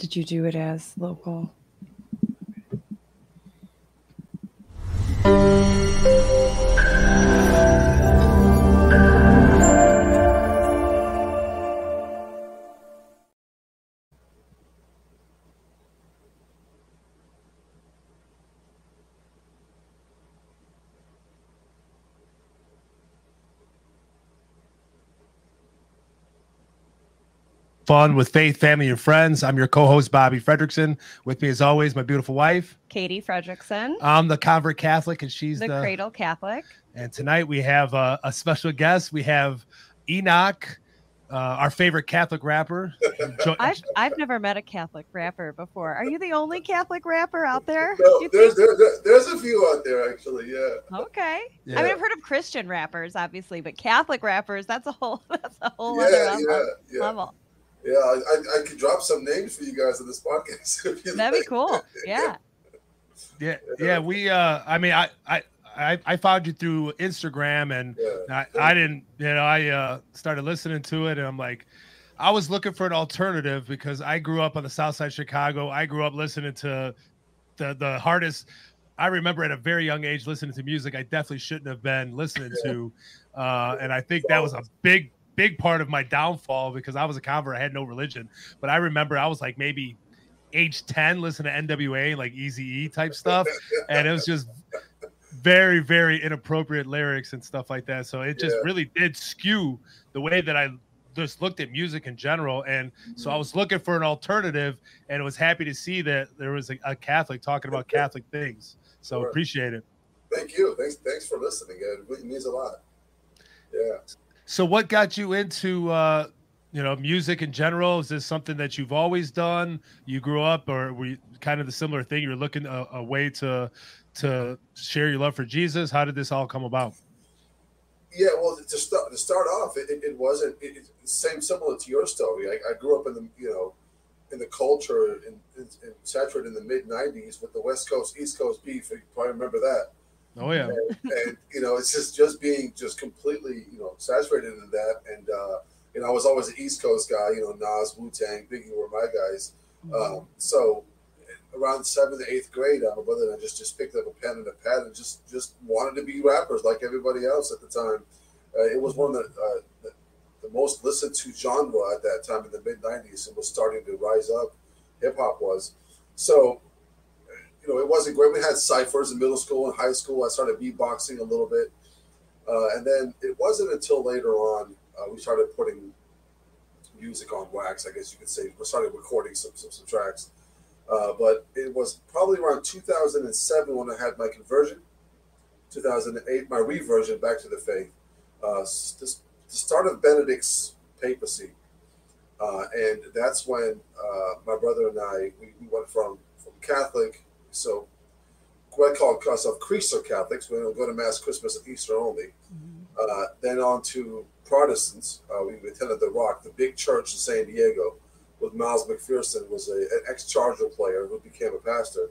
Did you do it as local? Fun with faith, family, and friends. I'm your co-host, Bobby Fredrickson. With me, as always, my beautiful wife, Katie Fredrickson. I'm the convert Catholic, and she's the cradle Catholic. And tonight we have a special guest. We have Enoch, our favorite Catholic rapper. I've never met a Catholic rapper before. Are you the only Catholic rapper out there? No, there's a few out there, actually, yeah. Okay. Yeah. I mean, I've heard of Christian rappers, obviously, but Catholic rappers, that's a whole other level. Yeah, I could drop some names for you guys on this podcast. If you That'd be cool. Yeah. Yeah. We. I mean, I found you through Instagram, and I didn't. You know, I started listening to it, and I'm like, I was looking for an alternative because I grew up on the South Side of Chicago. I grew up listening to the hardest. I remember at a very young age listening to music I definitely shouldn't have been listening to, and I think that was a big part of my downfall because I was a convert. I had no religion, but I remember I was like maybe age 10 listening to NWA, like Eazy-E type stuff. And it was just very, very inappropriate lyrics and stuff like that. So it just really did skew the way that I just looked at music in general. And so I was looking for an alternative and was happy to see that there was a Catholic talking about Catholic things. So appreciate it. Thank you. Thanks for listening. It really means a lot. Yeah. So what got you into, you know, music in general? Is this something that you've always done? You grew up, or were you kind of the similar thing? You're looking a way to share your love for Jesus. How did this all come about? Yeah, well, to start off, it wasn't similar to your story. I grew up in the in the culture in saturated in the mid '90s with the West Coast East Coast beef. You probably remember that. Oh yeah, and you know, it's just being just completely saturated in that, and I was always an East Coast guy. Nas, Wu-Tang, Biggie were my guys. So around 7th or 8th grade, my brother and I just picked up a pen and a pad and just wanted to be rappers like everybody else at the time. It was one of the most listened to genre at that time in the mid '90s, and was starting to rise up. Hip hop was so. It wasn't great. We had ciphers in middle school and high school. I started beatboxing a little bit. And then it wasn't until later on we started putting music on wax, I guess you could say. We started recording some tracks. But it was probably around 2007 when I had my conversion, 2008, my reversion back to the faith, the start of Benedict's papacy. And that's when my brother and I, we went from Catholic. So we call ourselves Creaser Catholics. We don't go to Mass, Christmas, and Easter only. Then on to Protestants. We attended The Rock, the big church in San Diego, with Miles McPherson, was an ex-Charger player who became a pastor.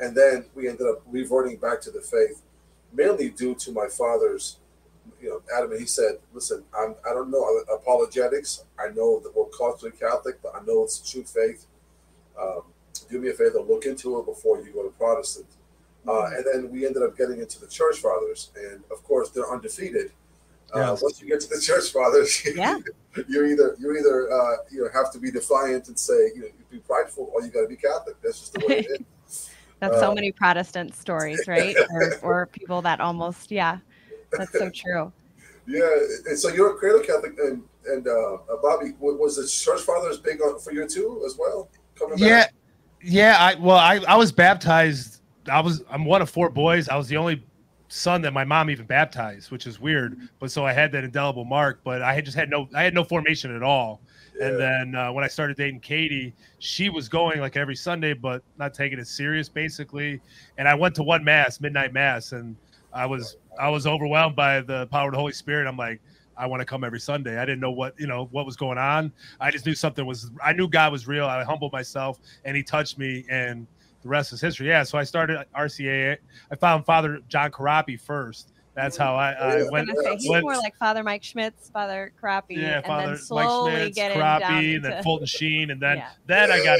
And then we ended up reverting back to the faith, mainly due to my father's, adamant. He said, listen, I don't know apologetics. I know that we're culturally Catholic, but I know it's the true faith. Do me a favor, look into it before you go to Protestant. And then we ended up getting into the Church Fathers. And, of course, they're undefeated. Once you get to the Church Fathers, you either have to be defiant and say, be prideful, or you got to be Catholic. That's just the way it is. That's so many Protestant stories, right? or people that almost, that's so true. Yeah, and so you're a cradle Catholic. And Bobby, was the Church Fathers big for you, too, as well? Coming back? Yeah, I was baptized. I'm one of 4 boys. I was the only son that my mom even baptized, which is weird. But so I had that indelible mark. But I had no formation at all. Yeah. And then when I started dating Katie, she was going like every Sunday, but not taking it serious basically. And I went to one mass, midnight mass, and I was overwhelmed by the power of the Holy Spirit. I'm like, I want to come every Sunday. I didn't know what was going on. I just knew I knew God was real. I humbled myself and he touched me and the rest is history. Yeah. So I started RCA. I found Father John Carapi first. That's how I went. He's more like Father Mike Schmitz, Father Carapi, and then slowly Mike Schmitz, getting Carapi, down and then Fulton Sheen, and then I got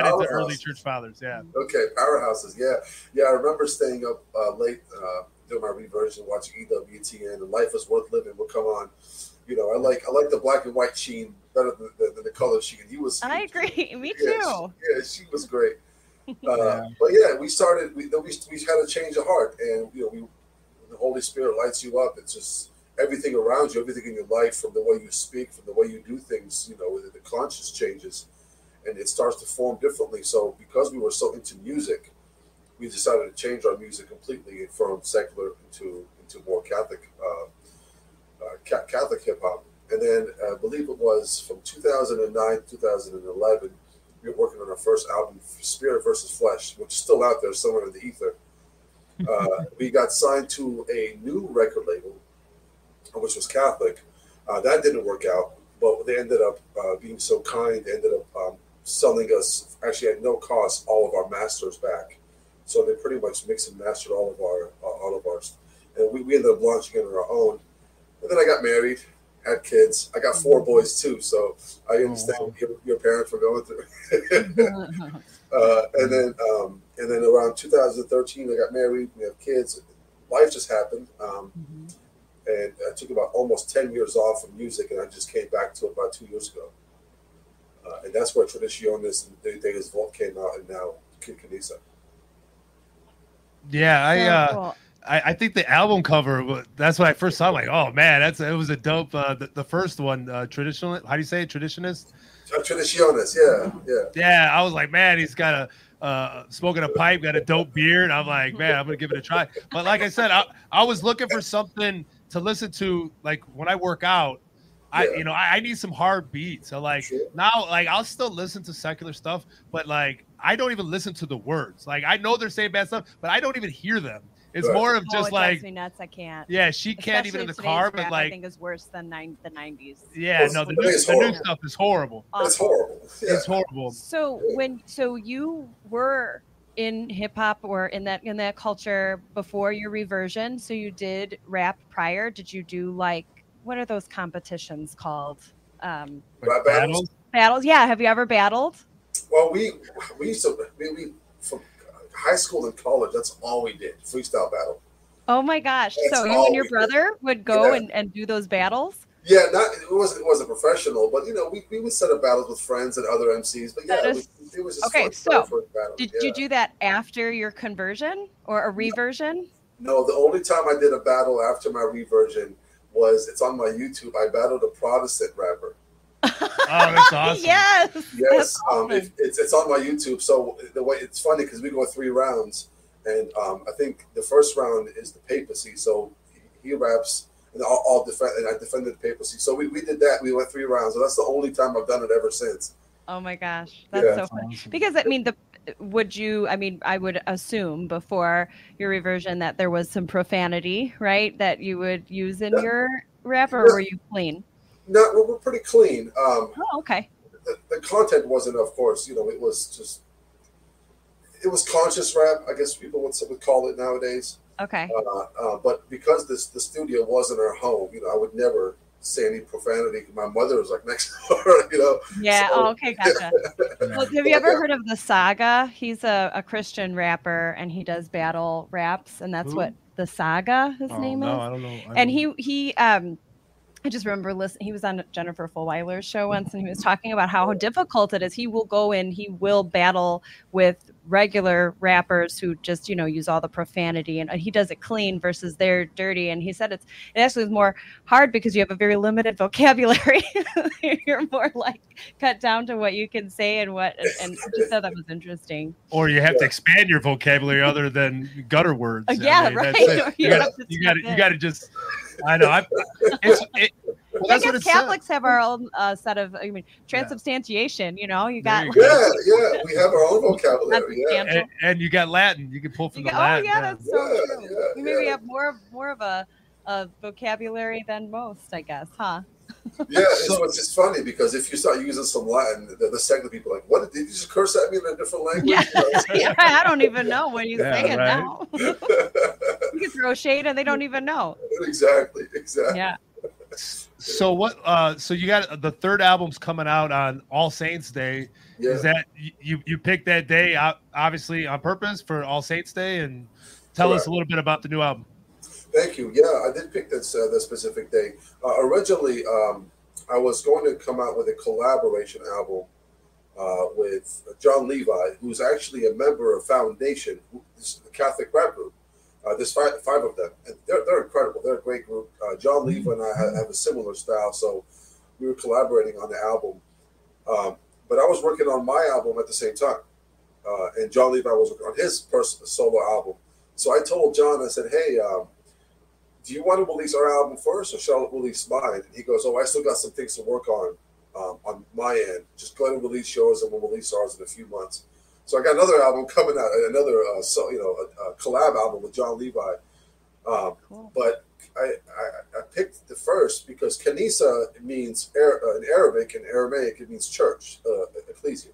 into early church fathers. Yeah. Okay, powerhouses. Yeah, yeah. I remember staying up late doing my reversion, watching EWTN, and Life Is Worth Living would come on. You know, I like the black and white Sheen better than the color Sheen. He was. I agree. Me too. Yeah, she was great. But yeah, we had a change of heart, and you know, the Holy Spirit lights you up. It's just everything around you, everything in your life, from the way you speak, from the way you do things. You know, the conscience changes, and it starts to form differently. So because we were so into music, we decided to change our music completely from secular into more Catholic Catholic hip hop. And then I believe it was from 2009 2011. We were working on our first album, Spirit versus Flesh, which is still out there somewhere in the ether. We got signed to a new record label, which was Catholic. That didn't work out, but they ended up being so kind. They ended up selling us, actually at no cost, all of our masters back. So they pretty much mixed and mastered all of ours, and we ended up launching it on our own. And then I got married, had kids. I got 4 boys too, so I understand your parents were going through. And then around 2013, I got married. We have kids. Life just happened, and I took about almost 10 years off from music, and I just came back to it about 2 years ago. And that's where Tradiciones and Deus Vault came out, and now Kincanesa. Yeah, I think the album cover, that's when I first saw it, like, oh man, it was a dope. The first one, traditional. How do you say it? Traditionist? Tradiciones, yeah. I was like, man, he's got a smoking a pipe, got a dope beard. I'm like, man, I'm gonna give it a try. But like I said, I was looking for something to listen to, like when I work out. I need some hard beats. So like now, like I'll still listen to secular stuff, but like I don't even listen to the words. Like I know they're saying bad stuff, but I don't even hear them. It's more of just like, me nuts. I can't. Yeah, she can't. Especially even in the car, but like, I think is worse than the 90s. Yeah, well, no, the new stuff is horrible. It's horrible. Yeah. It's horrible. So so you were in hip hop or in that culture before your reversion. So you did rap prior. Did you do like, what are those competitions called? Rap battles. Battles. Yeah. Have you ever battled? Well, we used to we from high school and college, that's all we did. Freestyle battle. Oh my gosh. That's so you and your brother would go and do those battles? Yeah, it wasn't professional, but you know, we would set up battles with friends and other MCs, but yeah, it was just okay. So did you do that after your conversion or a reversion? No, the only time I did a battle after my reversion was, it's on my YouTube, I battled a Protestant rapper. Oh, that's awesome. Yes, awesome. It's on my YouTube. So the way it's funny, because we go 3 rounds, and I think the first round is the papacy. So he raps, and I'll defend, and I defended the papacy. So we did that. We went 3 rounds. So that's the only time I've done it ever since. Oh my gosh, that's so funny. Awesome. Because I mean, I would assume before your reversion that there was some profanity, right? That you would use in your rap, or were you clean? No, we're pretty clean. Okay. The content wasn't, of course, you know, it was conscious rap, I guess people would call it nowadays. Okay. But because the studio wasn't our home, you know, I would never say any profanity. My mother was like next door, you know. Yeah. So, okay. Gotcha. Well, have you ever heard of The Saga? He's a Christian rapper, and he does battle raps, and that's what The Saga his name is. I don't know. And I just remember listening. He was on Jennifer Fulweiler's show once, and he was talking about how difficult it is. He will go in, he will battle with regular rappers who just, you know, use all the profanity, and he does it clean versus they're dirty. And he said it actually is more hard because you have a very limited vocabulary. You're more like cut down to what you can say and what. And I just thought that was interesting. Or you have to expand your vocabulary other than gutter words. Right. You got to just. I know. I guess Catholics have our own set of. I mean, transubstantiation. You know, we have our own vocabulary. And you got Latin. You can pull from the Latin. Oh yeah, that's so true. You maybe have more of a vocabulary than most, I guess, huh? Yeah, so it's just funny because if you start using some Latin, the secular people are like, what did you just curse at me in a different language? Yeah, yeah, I don't even know when you say it now. You can throw shade and they don't even know. Exactly, exactly. Yeah. So what? So you got the third album's coming out on All Saints Day. Yeah. Is that you picked that day out, obviously on purpose for All Saints Day? And tell us a little bit about the new album. Thank you. Yeah, I did pick this that specific day. Originally, I was going to come out with a collaboration album with John Leiva, who's actually a member of Foundation, who's a Catholic rap group. There's five of them, and they're incredible. They're a great group. John Leiva and I have a similar style, so we were collaborating on the album. But I was working on my album at the same time, and John Leiva was working on his personal solo album. So I told John, I said, hey, do you want to release our album first or shall I release mine? And he goes, oh, I still got some things to work on my end. Just go ahead and release yours and we'll release ours in a few months. So I got another album coming out, another a collab album with John Leiva. Cool. But I picked the first because Kincanesa means, in Arabic and Aramaic, it means church, ecclesia.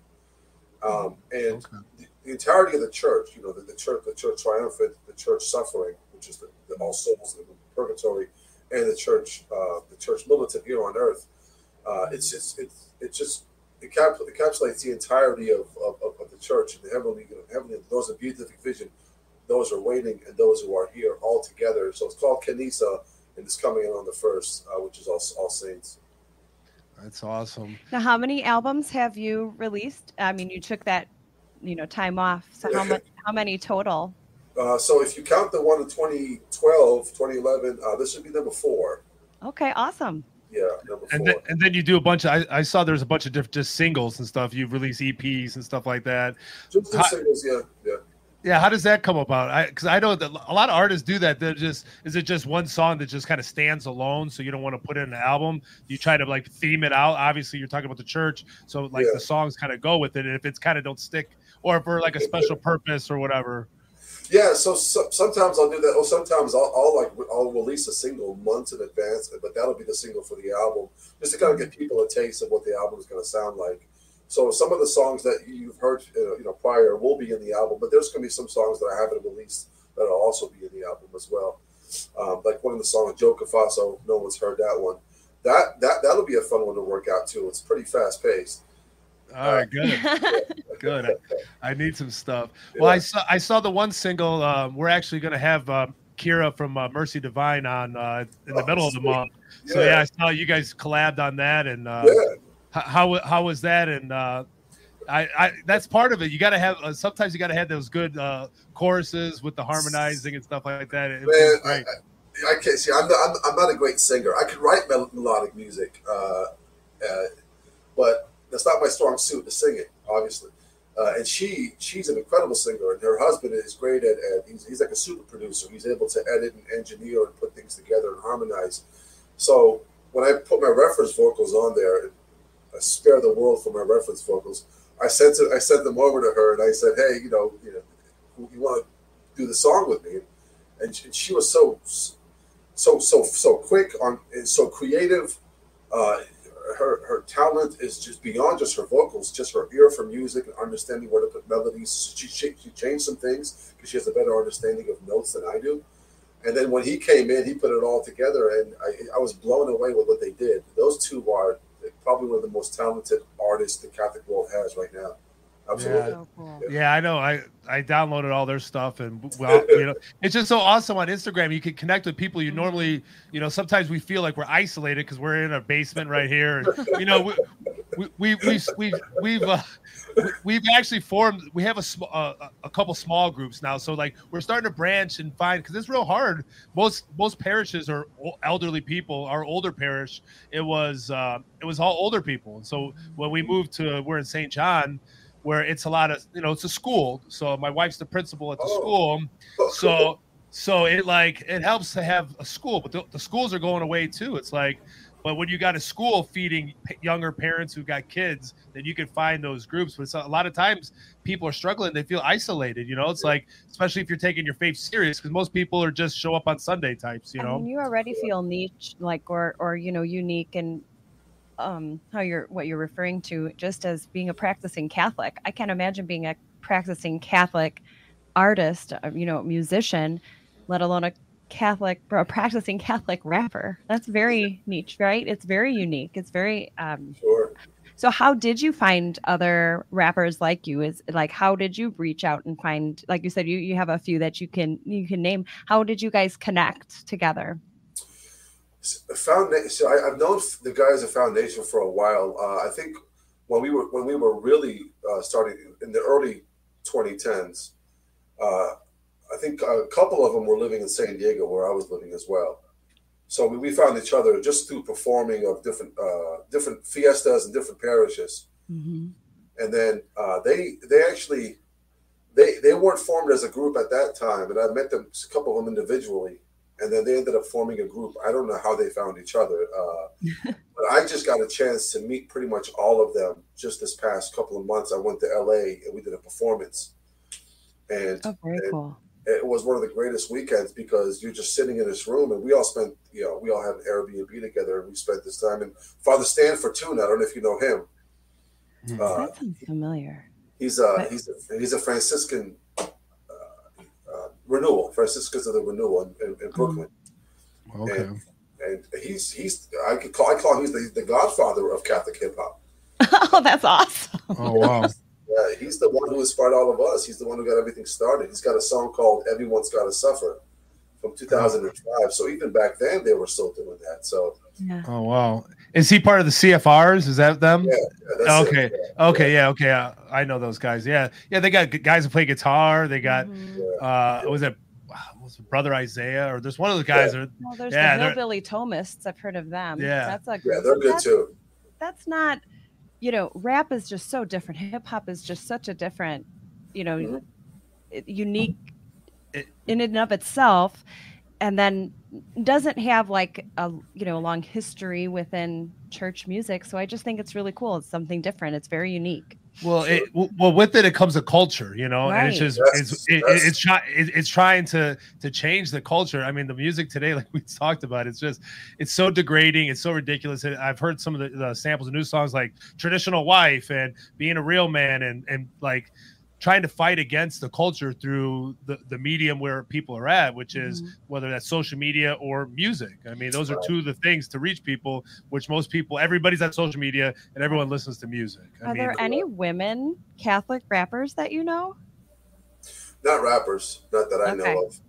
And the entirety of the church, you know, the church triumphant, the church suffering, which is the all souls in purgatory, and the church militant here on earth. It encapsulates the entirety of the church and the heavenly, those of beatific vision, those who are waiting, and those who are here all together. So it's called Kincanesa, and it's coming in on the first, which is All Saints. That's awesome. Now, how many albums have you released? I mean, you took that, time off. So how many total? So if you count the one in 2012, 2011, this should be number 4. Okay, awesome. Yeah, number 4. And then you do a bunch of, I saw there's a bunch of different just singles and stuff. You've released EPs and stuff like that. Just singles, yeah. Yeah, how does that come about? Because I know that a lot of artists do that. They're just, is it just one song that just kind of stands alone so you don't want to put it in an album? You try to like theme it out. Obviously, you're talking about the church, so like the songs kind of go with it. And if it's kind of don't stick or for like a special purpose or whatever. Yeah, so sometimes I'll do that. Or sometimes I'll release a single months in advance, but that'll be the single for the album just to kind of give people a taste of what the album is going to sound like. So some of the songs that you've heard, prior will be in the album, but there's going to be some songs that I haven't released that will also be in the album as well. Like one of the songs, Joe Cafasso, no one's heard that one. That'll be a fun one to work out too. It's pretty fast paced. All right, good, good. I need some stuff. Well, I saw the one single. We're actually going to have Kira from Mercy Divine on in the middle of the month. Yeah. So yeah, I saw you guys collabed on that and. How was that? And I that's part of it. You got to have sometimes you got to have those good choruses with the harmonizing and stuff like that. Man, I can't see. I'm not a great singer. I could write melodic music, but that's not my strong suit to sing it, obviously. And she's an incredible singer, and her husband is great at he's like a super producer. He's able to edit and engineer and put things together and harmonize. So when I put my reference vocals on there. I spare the world for my reference vocals. I sent them over to her, and I said, "Hey, you want to do the song with me?" And she was so quick on and so creative. Her talent is just beyond just her vocals, just her ear for music and understanding where to put melodies. She changed some things because she has a better understanding of notes than I do. And then when he came in, he put it all together, and I was blown away with what they did. Those two are. Probably one of the most talented artists the Catholic world has right now. Absolutely. Yeah, I know. I downloaded all their stuff, and well, it's just so awesome on Instagram. You can connect with people you normally, Sometimes we feel like we're isolated because we're in a basement right here. And, we've actually formed. We have a couple small groups now, so like we're starting to branch and find because it's real hard. Most parishes are elderly people. Our older parish, it was all older people. And so when we moved to, we're in St. John, where it's a lot of it's a school. So my wife's the principal at the school. So it like it helps to have a school, but the schools are going away too. It's like. But when you got a school feeding younger parents who've got kids, then you can find those groups. But a lot of times people are struggling. They feel isolated, It's like, especially if you're taking your faith serious, because most people are just show up on Sunday types, I mean, you already feel niche, like, or unique and what you're referring to just as being a practicing Catholic. I can't imagine being a practicing Catholic artist, you know, musician, let alone a practicing Catholic rapper. That's very niche, right? It's very unique. It's very sure. So how did you find other rappers like you? Is like, how did you reach out and find, like you said, you have a few that you can name. How did you guys connect together? So I've known the guys at Foundation for a while. I think when we were really starting in the early 2010s, I think a couple of them were living in San Diego, where I was living as well. So we found each other just through performing of different fiestas and different parishes. Mm-hmm. And then they weren't formed as a group at that time, and I met them, a couple of them individually, and then they ended up forming a group. I don't know how they found each other, but I just got a chance to meet pretty much all of them just this past couple of months. I went to LA and we did a performance, and cool. It was one of the greatest weekends because you're just sitting in this room, and we all spent, you know, we all had an Airbnb together, and we spent this time. And Father Stan Fortuna, I don't know if you know him. Yes, that sounds familiar. He's a Franciscan Renewal, Franciscans of the Renewal in Brooklyn. Okay. And he's I call him the godfather of Catholic hip hop. Oh, that's awesome. Oh wow. Yeah, he's the one who inspired all of us. He's the one who got everything started. He's got a song called "Everyone's Got to Suffer" from 2005. So even back then, they were still doing that. So, yeah. Oh wow, is he part of the CFRs? Is that them? Yeah okay, it. Yeah. Okay, yeah, okay. I know those guys. Yeah, yeah. They got guys who play guitar. They got was it Brother Isaiah, or there's one of those guys? Yeah, there's the Hillbilly Thomists. I've heard of them. Yeah, they're good too. That's not. You know, rap is just so different. Hip hop is just such a different, you know, unique in and of itself, and then doesn't have like a, you know, long history within church music. So I just think it's really cool. It's something different. It's very unique. Well, with it comes a culture, you know, right. And it's just it's trying to change the culture. I mean, the music today, like we talked about, it's so degrading, it's so ridiculous. And I've heard some of the samples of new songs like "Traditional Wife" and "Being a Real Man" and like trying to fight against the culture through the medium where people are at, which is whether that's social media or music. I mean, those are two of the things to reach people, which most people, everybody's on social media and everyone listens to music. Are there any women Catholic rappers that you know? Not rappers, not that I know of.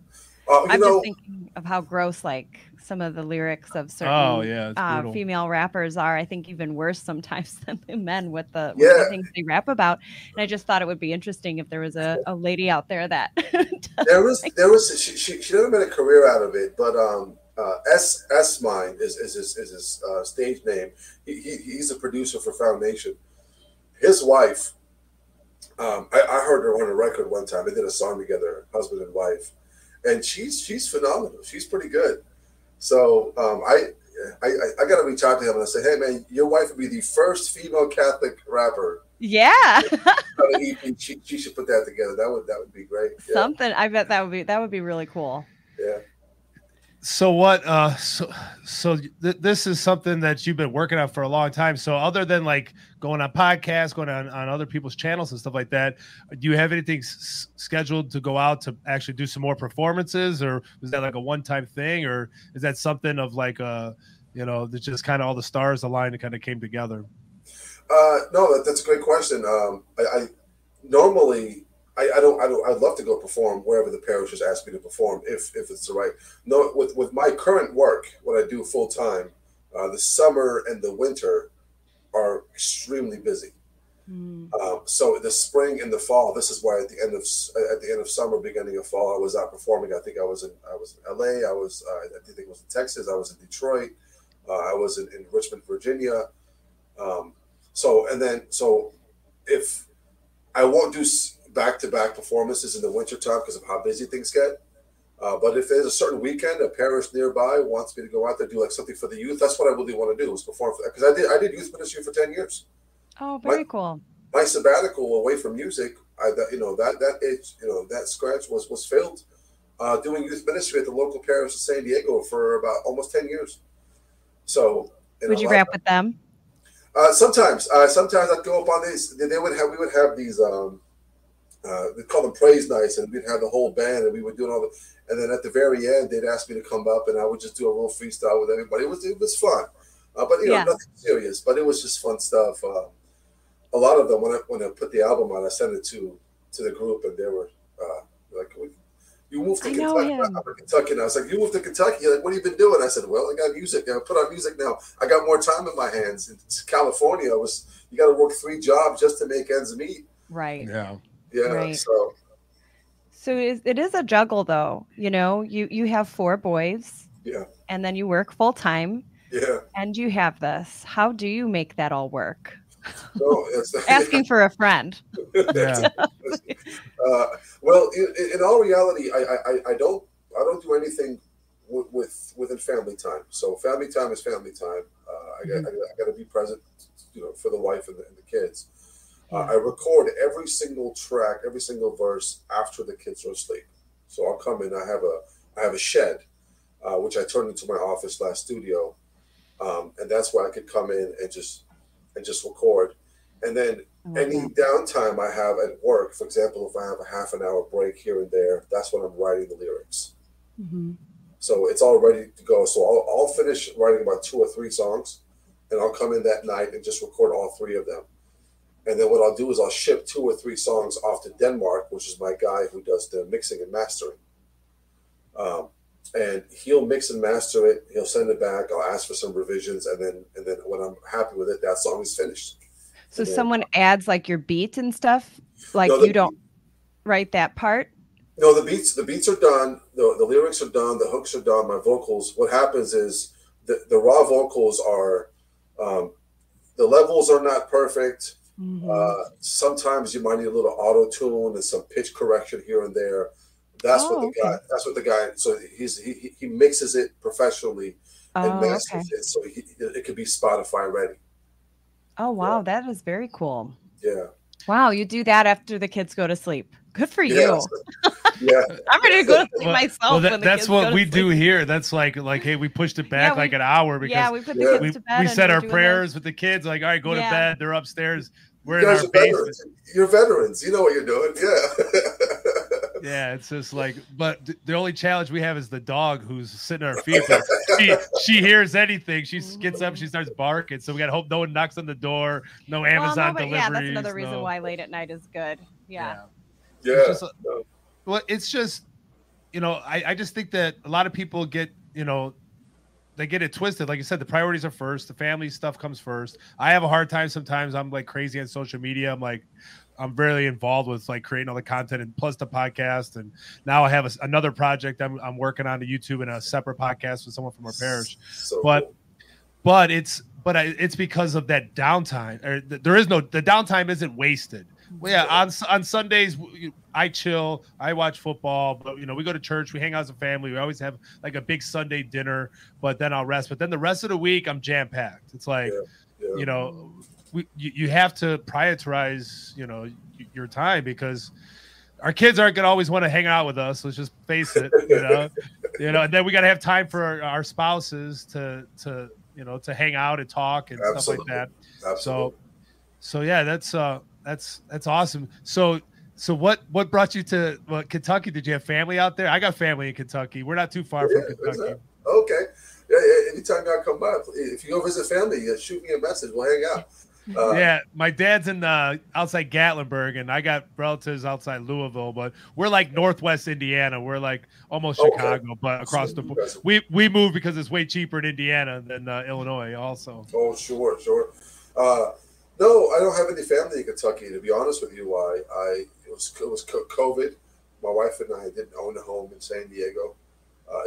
I'm just thinking of how gross, like, some of the lyrics of certain female rappers are, I think, even worse sometimes than the men with the things they rap about. And I just thought it would be interesting if there was a lady out there that she never made a career out of it, but S Mine is his stage name. He's a producer for Foundation. His wife, I heard her on a record one time. They did a song together, husband and wife, and she's phenomenal. She's pretty good. So I got to reach out to him and I say, hey, man, your wife would be the first female Catholic rapper. Yeah. she should put that together. That would be great. Yeah. Something. I bet that would be really cool. Yeah. So what? So this is something that you've been working on for a long time. So other than like going on podcasts, going on other people's channels and stuff like that, do you have anything scheduled to go out to actually do some more performances, or was that like a one-time thing, or is that something of like that just kind of all the stars aligned and kind of came together? No, that's a great question. I normally I'd love to go perform wherever the parish has asked me to perform if it's the right. No, with my current work, what I do full time, the summer and the winter are extremely busy. So the spring and the fall, this is why at the end of summer, beginning of fall, I was out performing. I think I was in LA. I think it was in Texas. I was in Detroit. I was in Richmond, Virginia. If I won't do back-to-back performances in the wintertime because of how busy things get. But if there's a certain weekend, a parish nearby wants me to go out there, do like something for the youth, that's what I really want to do is perform for that. Because I did youth ministry for 10 years. Oh, very cool. My sabbatical away from music, that scratch was filled doing youth ministry at the local parish in San Diego for about almost 10 years. So would you rap with them? Sometimes I'd go up on these. We would have these. They call them praise nights, and we'd have the whole band, and we would do it all. And then at the very end, they'd ask me to come up, and I would just do a little freestyle with everybody. It was fun, but you know, nothing serious. But it was just fun stuff. A lot of them, when I put the album on, I sent it to the group, and they were like, "You moved to Kentucky." I'm in Kentucky, and I was like, "You moved to Kentucky? You're like, what have you been doing?" I said, "Well, I got music. I put on music now. I got more time in my hands." In California, it was you got to work 3 jobs just to make ends meet. Right. Yeah. Yeah. Right. So it is a juggle, though. You know, you have 4 boys. Yeah. And then you work full time. Yeah. And you have this. How do you make that all work? So asking for a friend. Yeah. Well, in all reality, I don't do anything within family time. So family time is family time. I got to be present, you know, for the wife and the kids. I record every single track, every single verse after the kids are asleep. So I'll come in. I have a shed, which I turned into my office last studio, and that's where I could come in and just record. And then any downtime I have at work, for example, if I have a half an hour break here and there, that's when I'm writing the lyrics. Mm-hmm. So it's all ready to go. So I'll finish writing about 2 or 3 songs, and I'll come in that night and just record all 3 of them. And then what I'll do is I'll ship 2 or 3 songs off to Denmark, which is my guy who does the mixing and mastering. And he'll mix and master it. He'll send it back. I'll ask for some revisions, and then when I'm happy with it, that song is finished. So then, someone adds like your beats and stuff. Like no, you don't write that part. No, the beats are done. The lyrics are done. The hooks are done. My vocals. What happens is the raw vocals are the levels are not perfect. Mm-hmm. Sometimes you might need a little auto tune and some pitch correction here and there. That's what the guy. So he mixes it professionally and masters it, so it could be Spotify ready. Oh wow, yeah. That is very cool. Yeah. Wow, you do that after the kids go to sleep. Good for you. Yeah, I'm ready to go to sleep myself. Well, that's what we do here. That's like hey, we pushed it back like an hour because we put the kids to bed. We said our prayers with the kids. Like, all right, go to bed. They're upstairs. We're in our basement. You're veterans. You know what you're doing. Yeah. Yeah, it's just like, but the only challenge we have is the dog who's sitting on her feet. She hears anything, she gets up, she starts barking. So we got to hope no one knocks on the door, no Amazon deliveries. Yeah, that's another reason why late at night is good. Yeah. It's just, you know, I just think that a lot of people get, you know, they get it twisted. Like you said, the priorities are first. The family stuff comes first. I have a hard time sometimes. I'm like crazy on social media. I'm really involved with like creating all the content and plus the podcast. And now I have another project I'm working on to YouTube and a separate podcast with someone from our parish. So it's because of that downtime. Or the downtime isn't wasted. Well, yeah, on Sundays I chill, I watch football, but you know, we go to church, we hang out as a family, we always have like a big Sunday dinner, but then I'll rest. But then the rest of the week I'm jam packed. It's like, you know, you have to prioritize, you know, your time because our kids aren't gonna always want to hang out with us. Let's just face it, you know, And then we gotta have time for our spouses to you know to hang out and talk and Absolutely. Stuff like that. Absolutely. So yeah, that's awesome. So what brought you to Kentucky? Did you have family out there? I got family in Kentucky. We're not too far from Kentucky. Okay. Yeah, anytime I come by, if you go visit family, shoot me a message. We'll hang out. My dad's in outside Gatlinburg, and I got relatives outside Louisville, but we're like northwest Indiana. We're like almost Chicago, but across the board. We moved because it's way cheaper in Indiana than Illinois also. Oh, sure. No, I don't have any family in Kentucky. To be honest with you, it was COVID. My wife and I didn't own a home in San Diego.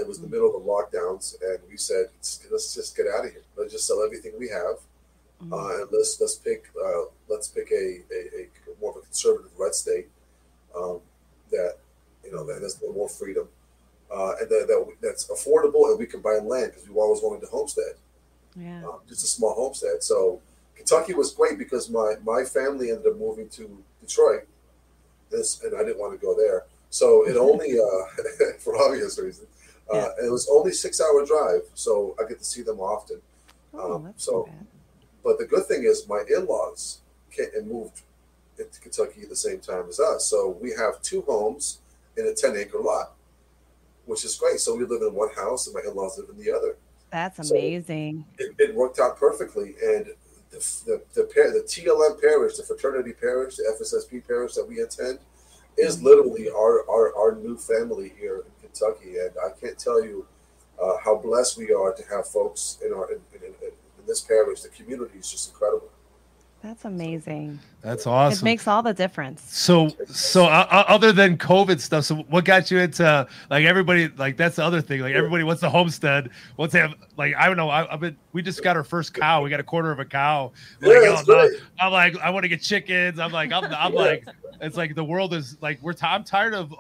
It was the middle of the lockdowns, and we said, "Let's just get out of here. Let's just sell everything we have, and let's pick a more of a conservative red state that you know that has more freedom, and that's affordable, and we can buy land because we always wanted to homestead, just a small homestead." So. Kentucky was great because my family ended up moving to Detroit, and I didn't want to go there. So it only, for obvious reasons, it was only 6-hour drive, so I get to see them often. Oh, so, But the good thing is my in-laws moved into Kentucky at the same time as us. So we have two homes in a 10-acre lot, which is great. So we live in one house and my in-laws live in the other. That's amazing. It worked out perfectly. And the TLM parish, the fraternity parish, the FSSP parish that we attend is literally our new family here in Kentucky. And I can't tell you how blessed we are to have folks in our in this parish. The community is just incredible. That's amazing. That's awesome. It makes all the difference. So other than COVID stuff, so what got you into, like, everybody, like, that's the other thing. Like, everybody wants the homestead. What's that? Like, I don't know. We just got our first cow. We got a quarter of a cow. Yeah, like, I'm like, I want to get chickens. I'm like, I'm yeah. like, it's like the world is like, I'm tired of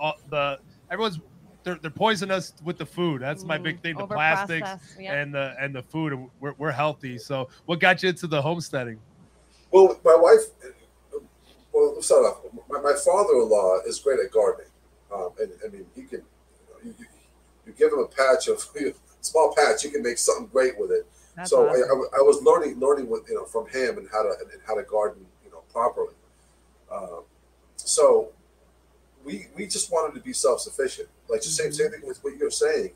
everyone's. They're poisoning us with the food. That's my big thing, the plastics and the food. And we're healthy. So what got you into the homesteading? Well, my wife, let's start off. My father-in-law is great at gardening. And I mean, he can, you give him a patch of small patch, you can make something great with it. That's so awesome. I was learning with, from him and how to garden, properly. So we just wanted to be self-sufficient. Like the same thing with what you're saying.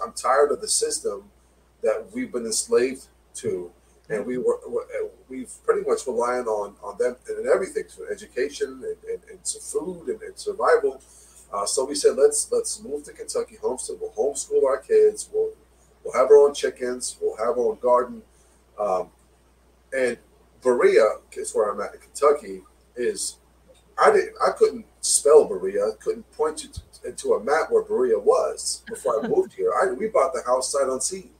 I'm tired of the system that we've been enslaved to. And we've pretty much relying on them and everything, for education and food and survival. So we said, let's move to Kentucky, homestead. We'll homeschool our kids. We'll have our own chickens. We'll have our own garden. And Berea is where I'm at in Kentucky. I couldn't spell Berea. Couldn't point you into a map where Berea was before I moved here. We bought the house sight unseen.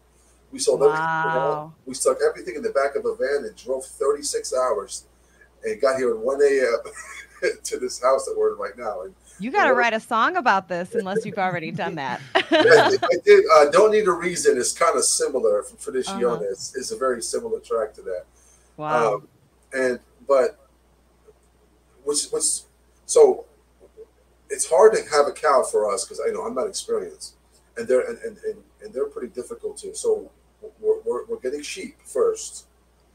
We sold everything. We stuck everything in the back of a van and drove 36 hours and got here at 1 a.m. to this house that we're in right now. And you got to write a song about this unless you've already done that. I did. Don't Need a Reason is kind of similar from Tradiciones. It's a very similar track to that. Wow. So it's hard to have a cow for us because I'm not experienced. And they're and they're pretty difficult too. So we're getting sheep first.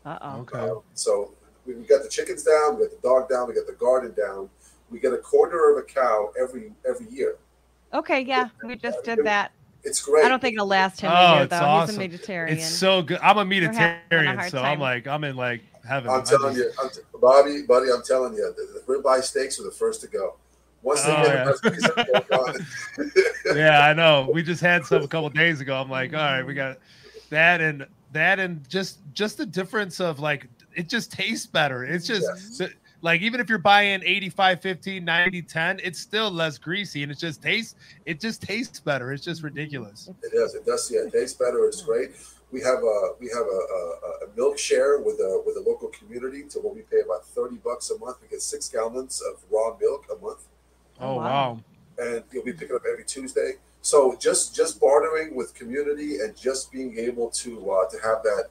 Okay. So we got the chickens down, we got the dog down, we got the garden down. We get a quarter of a cow every year. Okay, yeah, we just did that. It's great. I don't think it'll last him a year, though. Awesome. He's a vegetarian. It's so good. I'm a meatitarian, so I'm in like heaven. Bobby, I'm telling you, the ribeye steaks are the first to go. Once they yeah, I know. We just had some a couple days ago. I'm like, all right, we got that and just the difference of, like, it just tastes better. It's just like, even if you're buying 85, 15, 90, 10, it's still less greasy and it just tastes better. It's just ridiculous. It does. Yeah, it tastes better. It's great. We have a milk share with a local community to where we pay about $30 a month. We get 6 gallons of raw milk a month. Oh, wow. And you'll be picking up every Tuesday. So just bartering with community and just being able to have that,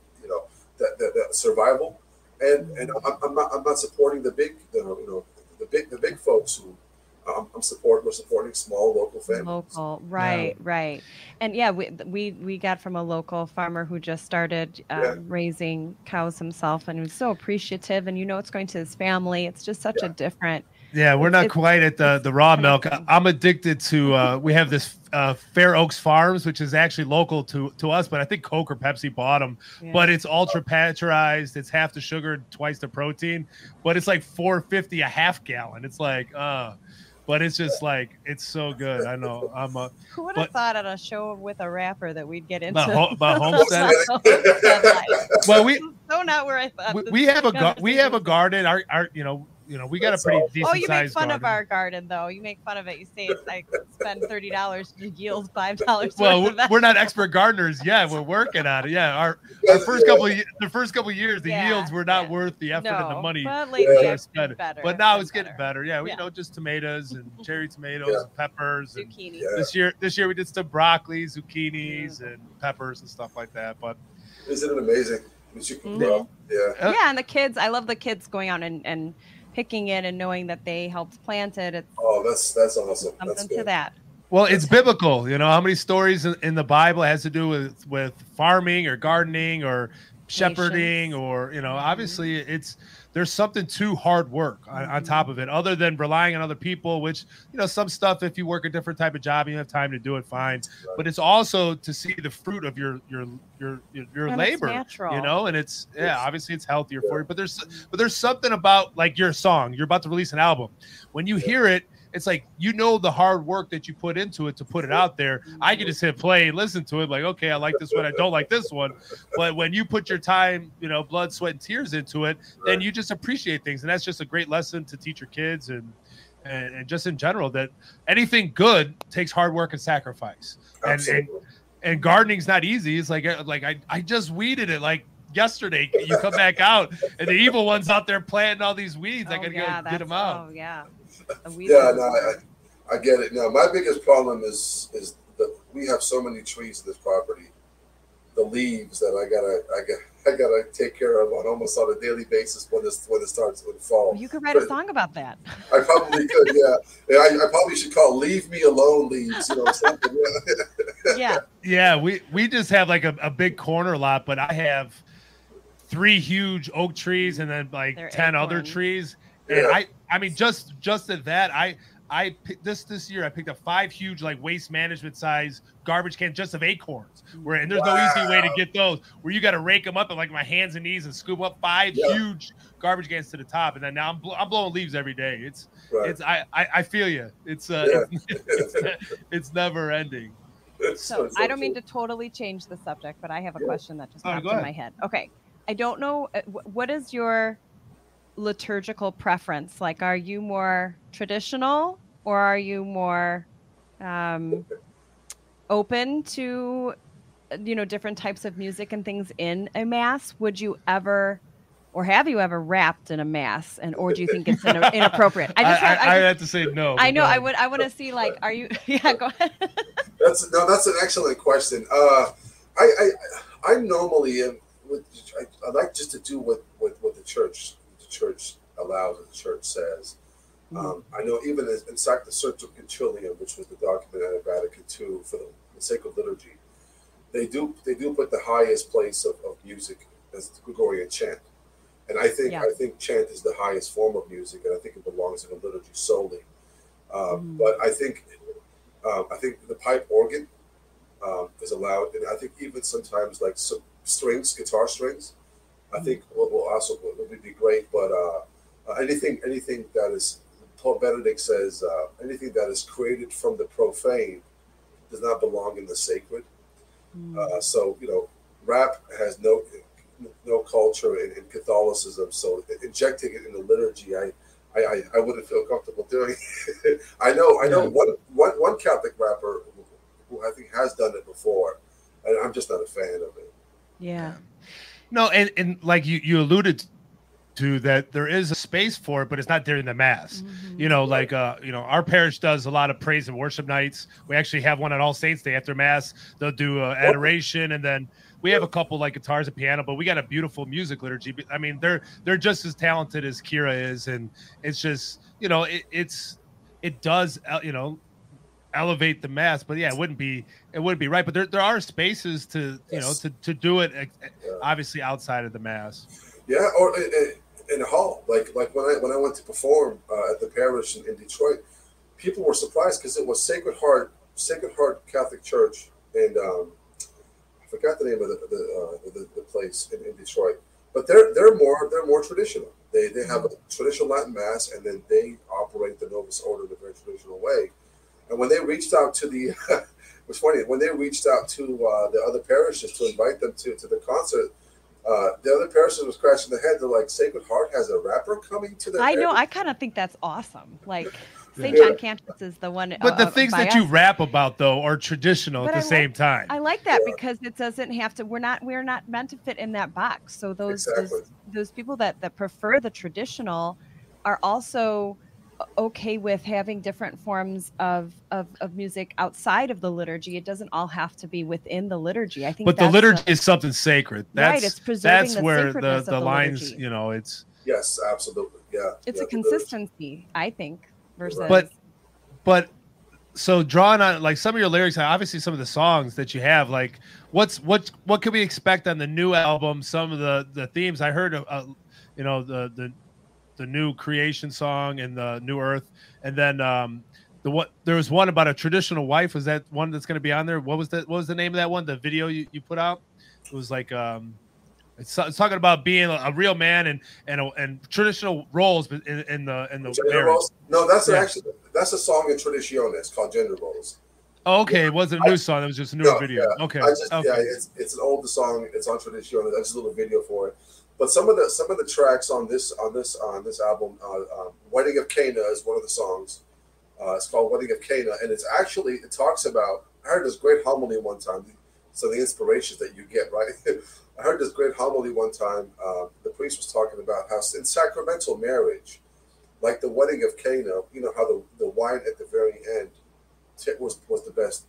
that survival. And I'm not supporting the big, the big folks who we're supporting small local families. Local, right. And yeah, we got from a local farmer who just started raising cows himself, and he was so appreciative, and it's going to his family. It's just such a different. Yeah, we're not quite at the raw milk. I'm addicted to, we have this Fair Oaks Farms, which is actually local to us, but I think Coke or Pepsi bought them. Yeah. But it's ultra pasteurized. It's half the sugar, twice the protein. But it's like $4.50 a half gallon. It's like, but it's just like, it's so good. I know. Who would have thought on a show with a rapper that we'd get into about homesteading? Well, so not where I thought. We have a garden. Our we got a pretty decent. Oh, you make fun garden. Of our garden, though. You make fun of it. You say it's like spend $30 to yield $5. Well, we're not expert gardeners yet. We're working on it. Yeah, our first couple years, the yields were not worth the effort and the money. But lately, it's been better. But now it's getting better. Yeah, we just tomatoes and cherry tomatoes, and peppers, zucchini. Yeah. This year we did some broccoli, zucchinis, and peppers and stuff like that. But isn't it amazing? You can grow. Yeah, and the kids. I love the kids going out and picking it and knowing that they helped plant it. It's that's awesome. Something to that. Well, it's biblical. How many stories in the Bible has to do with farming or gardening or shepherding or, you know, obviously it's, there's something to hard work on top of it, other than relying on other people, which, you know, some stuff, if you work a different type of job, you have time to do it, fine. Right. But it's also to see the fruit of your labor, you know, and it's, yeah, obviously it's healthier for you, but there's something about like your song, you're about to release an album. When you hear it, it's like, you know, the hard work that you put into it to put it out there. I can just hit play, listen to it, like, okay, I like this one, I don't like this one. But when you put your time, you know, blood, sweat, and tears into it, then you just appreciate things. And that's just a great lesson to teach your kids and just in general, that anything good takes hard work and sacrifice. And gardening's not easy. It's like I just weeded it like yesterday. You come back out and the evil one's out there planting all these weeds. I gotta go get them out. Oh yeah. Yeah, no, I get it. No, my biggest problem is that we have so many trees in this property, the leaves that I gotta take care of on almost on a daily basis when it fall. You could write a song about that. I probably could, yeah. I probably should call "Leave Me Alone, Leaves," you know, something. Yeah. We just have like a big corner lot, but I have 3 huge oak trees and then like 10 other trees. And I mean, just at that, this year I picked up 5 huge like waste management size garbage cans just of acorns. And there's no easy way to get those. Where you got to rake them up at like my hands and knees and scoop up 5 huge garbage cans to the top. And then now I'm blowing leaves every day. It's I feel you. It's it's never ending. So I don't mean to totally change the subject, but I have a question that just popped in my head. Okay, I don't know, what is your liturgical preference? Like, are you more traditional or are you more open to, you know, different types of music and things in a mass? Would you ever, or have you ever rapped in a mass, or do you think it's inappropriate? I have to say no. I know. I want to see, like, are you? Yeah, go ahead. That's an excellent question. I normally am. I like just to do what the church allows and the church says. I know even inside the Sacrum Concilium, which was the document out of Vatican II for the sacred liturgy, they do put the highest place of music as the Gregorian chant, and I think chant is the highest form of music, and I think it belongs in the liturgy solely. But I think the pipe organ is allowed, and I think even sometimes like some strings, guitar strings, I think will be great, but anything that is, Pope Benedict says, anything that is created from the profane does not belong in the sacred. So, you know, rap has no culture in Catholicism, so injecting it in the liturgy, I wouldn't feel comfortable doing it. I know one Catholic rapper who I think has done it before, and I'm just not a fan of it. Yeah. No, and like you alluded to, that there is a space for it, but it's not during the mass. You know, like you know, our parish does a lot of praise and worship nights. We actually have one on All Saints Day after mass. They'll do adoration, and then we have a couple like guitars and piano, but we got a beautiful music liturgy. I mean, they're just as talented as Kira is, and it's just, you know, it does, you know, elevate the mass, but yeah, it wouldn't be right. But there are spaces to, you know, to do it, obviously outside of the mass. Yeah, or in a hall, like when I went to perform at the parish in Detroit, people were surprised because it was Sacred Heart Catholic Church, and I forgot the name of the place in Detroit, but they're more traditional. They have a traditional Latin mass, and then they operate the Novus Ordo in a very traditional way. And when they reached out to the other parishes to invite them to the concert, the other parishes was crashing their head. They're like, Sacred Heart has a rapper coming to the. I know. I kind of think that's awesome. Like, St. John Campus is the one. But the things that you rap about, though, are traditional at the same time. I like that because it doesn't have to. We're not meant to fit in that box. So those people that prefer the traditional are also okay with having different forms of music outside of the liturgy. It doesn't all have to be within the liturgy. I think, but the liturgy is something sacred. That's right. It's preserving. That's where the lines, liturgy. You know, it's yes, absolutely, yeah. It's a consistency, I think. Versus, but So drawing on like some of your lyrics, obviously some of the songs that you have, like what can we expect on the new album? Some of the themes I heard, you know, the new creation song and the new earth, and then there was one about a traditional wife. Was that one that's going to be on there? What was the name of that one? The video you put out, it was like it's talking about being a real man and traditional roles in the gender roles? No, that's actually that's a song in Tradiciones called Gender Roles. Oh, okay, yeah. It wasn't a new song. It was just a newer video. Yeah. Okay, it's an older song. It's on Tradiciones. I just did a little video for it. But some of the tracks on this album, Wedding of Cana is one of the songs. It's called Wedding of Cana, and it's actually it talks about. I heard this great homily one time. So the inspirations that you get, right? I heard this great homily one time. The priest was talking about how in sacramental marriage, like the wedding of Cana, you know how the wine at the very end was the best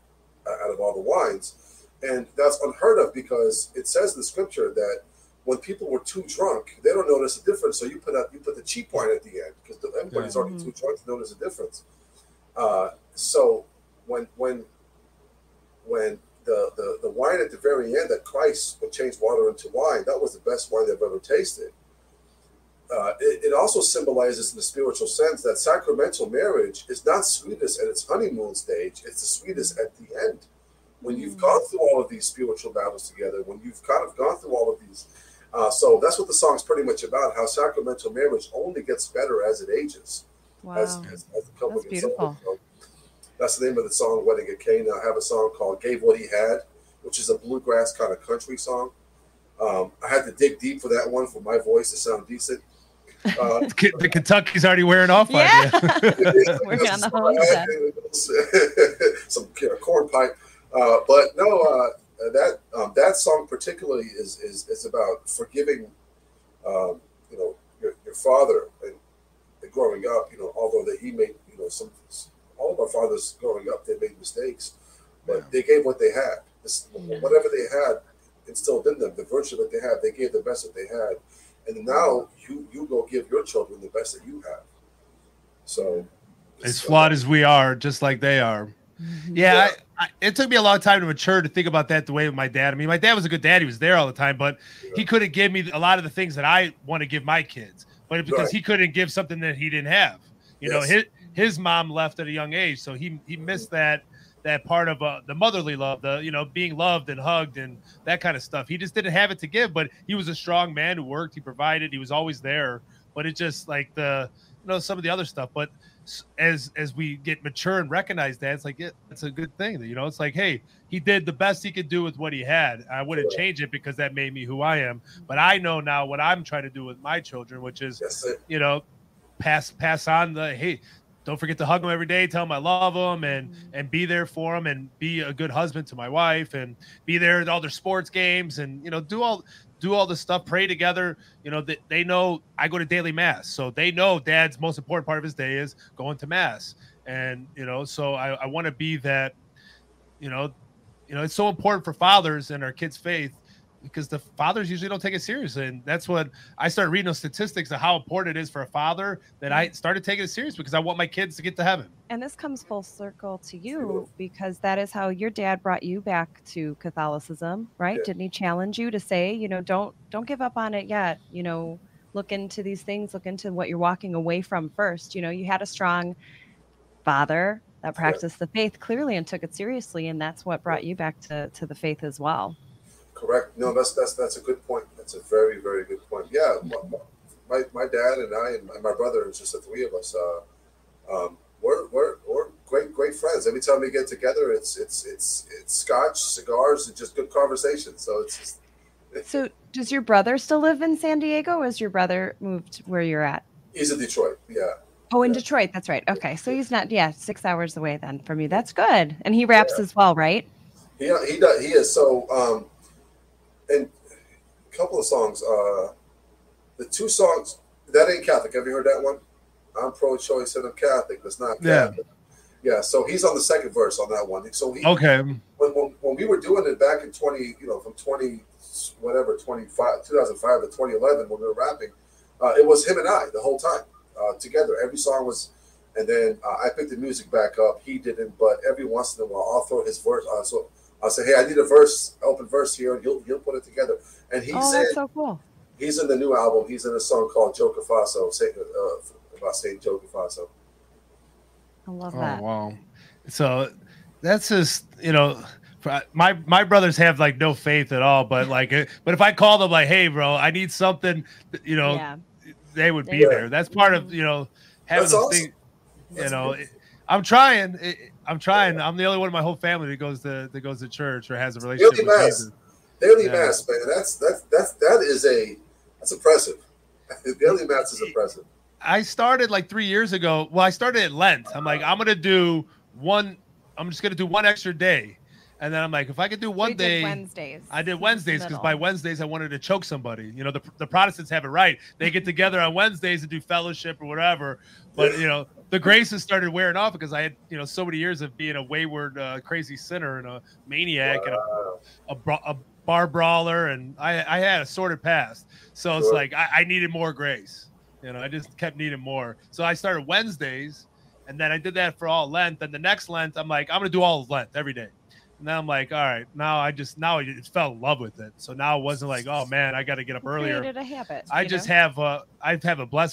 out of all the wines, and that's unheard of because it says in the scripture that when people were too drunk, they don't notice a difference. So you put the cheap wine at the end because everybody's already too drunk to notice a difference. So when the wine at the very end that Christ would change water into wine, that was the best wine they've ever tasted. It also symbolizes in the spiritual sense that sacramental marriage is not sweetest at its honeymoon stage, it's the sweetest at the end. When you've gone through all of these spiritual battles together, when you've kind of gone through all of these. So that's what the song's pretty much about, how sacramental marriage only gets better as it ages. Wow. As the couple gets older. That's the name of the song, Wedding at Cana. I have a song called Gave What He Had, which is a bluegrass kind of country song. I had to dig deep for that one for my voice to sound decent. The Kentucky's already wearing off on you. Working on the whole some corn pipe. But no, that song particularly is about forgiving, you know, your father and growing up, you know, although that he made, you know, all of our fathers growing up, they made mistakes, but they gave what they had. Whatever they had instilled in them, the virtue that they had, they gave the best that they had. And now you go give your children the best that you have. So as flawed as we are, just like they are. Yeah. It took me a long time to mature to think about that the way of my dad. I mean, my dad was a good dad. He was there all the time, but he couldn't give me a lot of the things that I want to give my kids, but it's because he couldn't give something that he didn't have. You know, his mom left at a young age, so he missed that part of the motherly love, the being loved and hugged and that kind of stuff. He just didn't have it to give, but he was a strong man who worked, he provided, he was always there. But it's just like the some of the other stuff. But as we get mature and recognize that, it's like it's a good thing. It's like, hey, he did the best he could do with what he had. I wouldn't change it because that made me who I am. But I know now what I'm trying to do with my children, which is pass on the hey. Don't forget to hug them every day, tell them I love them, and be there for them, and be a good husband to my wife, and be there at all their sports games, and do all the stuff, pray together. They know I go to daily mass, so they know Dad's most important part of his day is going to mass, and so I want to be that. It's so important for fathers and our kids' faith, because the fathers usually don't take it seriously. And that's what I started reading those statistics of how important it is for a father, that I started taking it seriously because I want my kids to get to heaven. And this comes full circle to you because that is how your dad brought you back to Catholicism, right? Yeah. Didn't he challenge you to say, don't give up on it yet, look into these things, look into what you're walking away from first. You had a strong father that practiced the faith clearly and took it seriously. And that's what brought you back to the faith as well. Correct. No, that's a good point. That's a very, very good point. Yeah, my dad and I and my brother, it's just the three of us. We're great friends. Every time we get together, it's scotch, cigars, and just good conversation. So it's just. So does your brother still live in San Diego? Or has your brother moved where you're at? He's in Detroit. Yeah. Oh, in Detroit. That's right. Okay, so he's not. Yeah, 6 hours away then from you. That's good. And he raps as well, right? Yeah, he does. He is so. And a couple of songs, the two songs, That Ain't Catholic. Have you heard that one? I'm pro-choice and I'm Catholic. That's not Catholic. Yeah. So he's on the second verse on that one. So he, when we were doing it back in 2005 to 2011, when we were rapping, it was him and I the whole time together. Every song was, And then I picked the music back up. He didn't, but every once in a while, I'll throw his verse on. So I'll say, hey, I need a verse, open verse here, and you'll put it together. And he's that's so cool. He's in the new album. He's in a song called Joe Cafasso, about St. Joe Cafasso. I love that. Oh, wow. So that's just, you know, my brothers have like no faith at all, but like, but if I call them like, hey, bro, I need something, you know, they would be there. That's part of, you know, having that's awesome. Thing. You that's know, it, I'm trying. Yeah. I'm the only one in my whole family that goes to church or has a relationship with Jesus. Daily mass, man. That's impressive. Daily mass is impressive. I started like 3 years ago. Well, I started at Lent. I'm like, I'm just gonna do one extra day, and then I'm like, if I could do one day, I did Wednesdays because by Wednesdays I wanted to choke somebody. You know, the Protestants have it right. They get together on Wednesdays and do fellowship or whatever. But you know, the graces started wearing off because I had, you know, so many years of being a wayward, crazy sinner and a maniac and a bar brawler, and I had a sordid past. So it's like I needed more grace. You know, I just kept needing more. So I started Wednesdays, and then I did that for all Lent. Then the next Lent, I'm like, I'm gonna do all of Lent every day. And then I'm like, all right, now I just fell in love with it. So now it wasn't like, oh man, I got to get up earlier. Created a habit,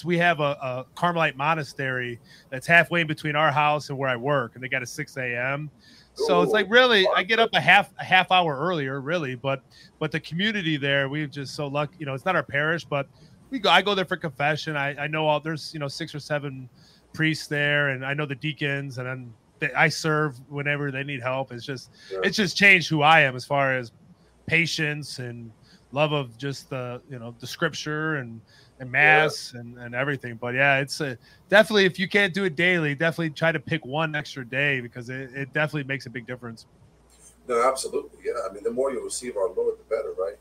we have a Carmelite monastery that's halfway in between our house and where I work, and they got a 6 a.m. So it's like, really, I get up a half hour earlier, really. But the community there, we've just so lucky, you know, it's not our parish, but I go there for confession. I know there's, you know, 6 or 7 priests there, and I know the deacons, and then I serve whenever they need help. It's just, it's just changed who I am as far as patience and love of just the, you know, the scripture and mass and everything. But yeah, it's definitely, if you can't do it daily, definitely try to pick one extra day, because it definitely makes a big difference. No, absolutely. Yeah. I mean, the more you receive our Lord, the better, right?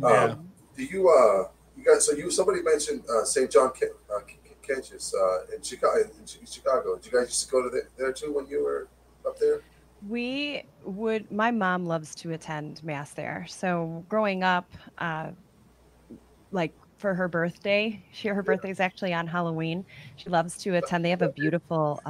Yeah. Do you, you guys, so somebody mentioned St. John Kenchis in Chicago. Did you guys just go to there too when you were up there? We would. My mom loves to attend mass there. So growing up, like for her birthday, her birthday's actually on Halloween. She loves to attend. They have a beautiful.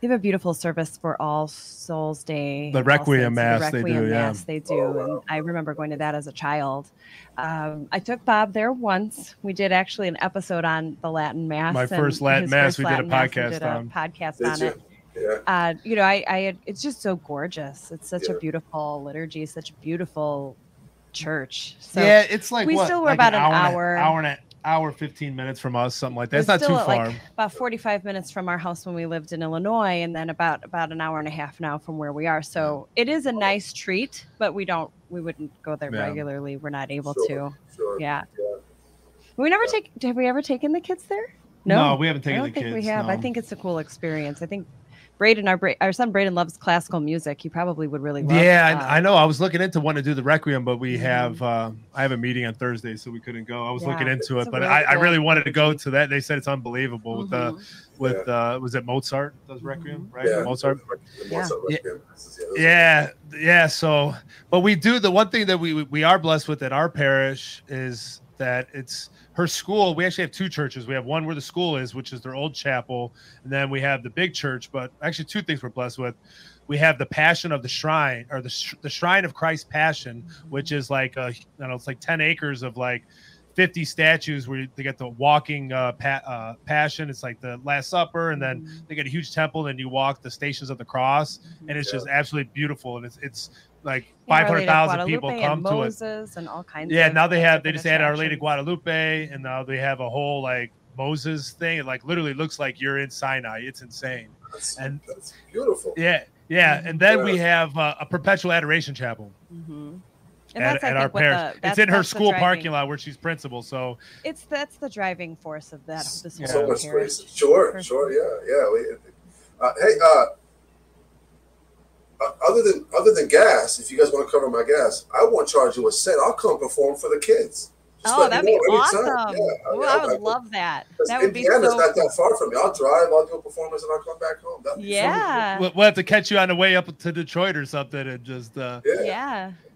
They have a beautiful service for All Souls Day. The Requiem Mass they do. And I remember going to that as a child. I took Bob there once. We did actually an episode on the Latin Mass. My first Latin Mass, we did a podcast on it. Yeah. You know, it's just so gorgeous. It's such a beautiful liturgy, such a beautiful church. So yeah, it's like we still were about an hour, 15 minutes from us, something like that. It's not too far. Like about 45 minutes from our house when we lived in Illinois, and then about an hour and a half now from where we are. So it is a nice treat, but we wouldn't go there regularly. We're not able to. Sure. Yeah. Have we ever taken the kids there? No, we haven't taken the kids. I don't think we have. No. I think it's a cool experience. I think Braden, our son Braden, loves classical music. He probably would really love it. Yeah, I know. I was looking into wanting to do the Requiem, but we have I have a meeting on Thursday, so we couldn't go. I was looking into it, but I really wanted to go to that. They said it's unbelievable with was it Mozart? Does Requiem, right? Yeah. Mozart. Yeah. So, but we do the one thing that we are blessed with at our parish is that it's. Her school, we actually have two churches. We have one where the school is, which is their old chapel, and then we have the big church. But actually, two things we're blessed with: we have the Passion of the Shrine, or the Shrine of Christ's Passion, which is like it's like 10 acres of like 50 statues where they get the walking Passion. It's like the Last Supper, and then they get a huge temple, and you walk the Stations of the Cross, and it's just absolutely beautiful, and it's like 500,000 people come to it, and all kinds. Yeah, now they just add Our Lady of Guadalupe, and now they have a whole like Moses thing. It like literally looks like you're in Sinai. It's insane. That's beautiful. Yeah, and then we have a perpetual adoration chapel. And that's at our parish. It's in her school parking lot where she's principal. So that's the driving force of that. So much grace. Sure, yeah. Hey. Other than gas, if you guys want to cover my gas, I won't charge you a cent. I'll come perform for the kids. Just that'd be awesome. Yeah, I would love that. That would be so cool. Indiana's not that far from me. I'll drive, I'll do a performance, and I'll come back home. Cool. We'll have to catch you on the way up to Detroit or something, and just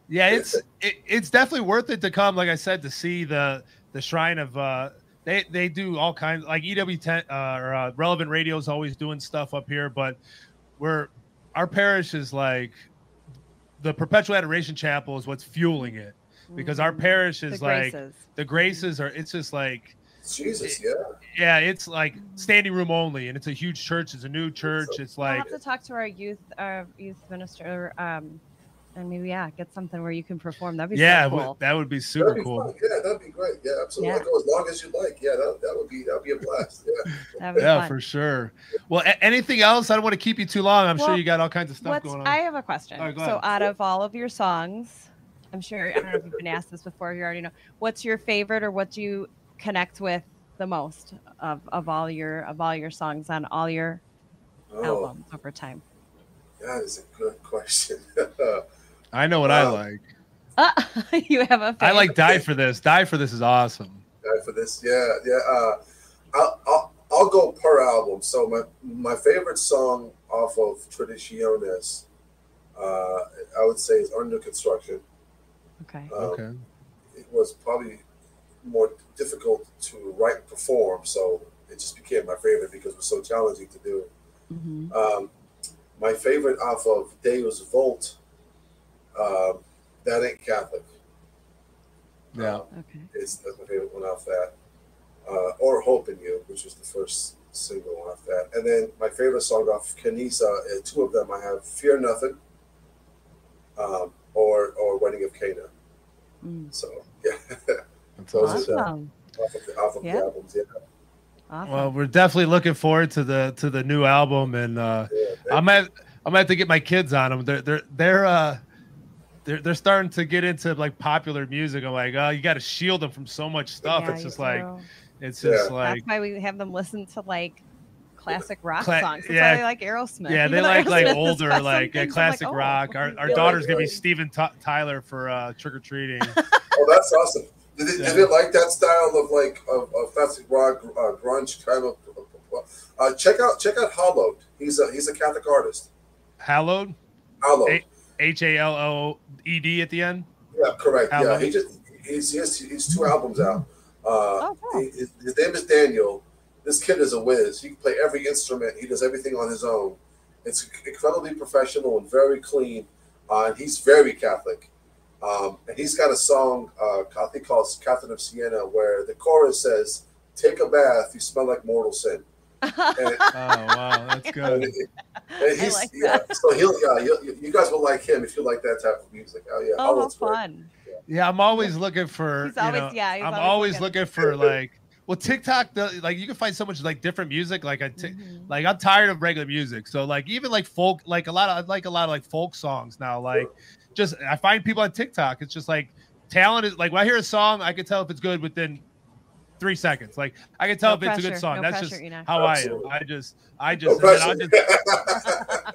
it's definitely worth it to come. Like I said, to see the shrine of They do all kinds, like EWTN or Relevant Radio is always doing stuff up here, but our parish is like the Perpetual Adoration Chapel is what's fueling it, because our parish is like the graces are. It's just like Jesus, yeah. It's like standing room only, and it's a huge church. It's a new church. It's like I have to talk to our youth minister, and maybe get something where you can perform. That'd be so cool. That would be super cool. Fun. Yeah, that'd be great. Yeah, absolutely. Yeah. Go as long as you like. Yeah, that would be a blast. Yeah, that'd be fun. For sure. Well, anything else? I don't want to keep you too long. I'm sure you got all kinds of stuff going on. I have a question. Right, so, out of all of your songs, I'm sure I don't know if you've been asked this before. You already know. What's your favorite, or what do you connect with the most of all your songs on all your albums over time? That is a good question. I know what I like. You have a favorite. I like Die For This. Die For This is awesome. Die For This, yeah. I'll go per album. So my favorite song off of Tradiciones, I would say, is Under Construction. Okay. Okay. It was probably more difficult to write and perform, so it just became my favorite because it was so challenging to do. Mm-hmm. My favorite off of Deus Vault, That Ain't Catholic. Yeah. That's my favorite one off that. Or Hope in You, which was the first single off that. And then my favorite song off Kincanesa, two of them I have, Fear Nothing, or Wedding of Cana. Mm. So yeah. That's awesome. Off of the albums, yeah. Awesome. Well, we're definitely looking forward to the new album, and I'm gonna have to get my kids on them. They're starting to get into like popular music. I'm like, oh, you got to shield them from so much stuff. Yeah, it's just like that's why we have them listen to like classic rock songs. That's why they like Aerosmith. Yeah, they like older classic rock. Our daughter's gonna be Steven Tyler for Trick or Treating. Oh, that's awesome. Did it like that style of classic rock, grunge kind of? Check out Hallowed. He's a Catholic artist. Hallowed. Hallowed. HALLOED at the end. Yeah, correct. Hallowed. Yeah, he's two albums out. His name is Daniel. This kid is a whiz. He can play every instrument. He does everything on his own. It's incredibly professional and very clean. And he's very Catholic. And he's got a song, I think called Catherine of Siena, where the chorus says, "Take a bath, you smell like mortal sin." And, wow, that's good. I like that. So you guys will like him if you like that type of music. Oh yeah, oh, fun. Yeah. I'm always looking for. I'm always looking for like. Well, TikTok, like you can find so much like different music. Like I'm tired of regular music, so like even like folk, like a lot of folk songs now, like. Sure. Just I find people on TikTok. It's just like talent is like when I hear a song, I can tell if it's good within 3 seconds. Like I can tell if it's a good song. That's just how absolutely. I am.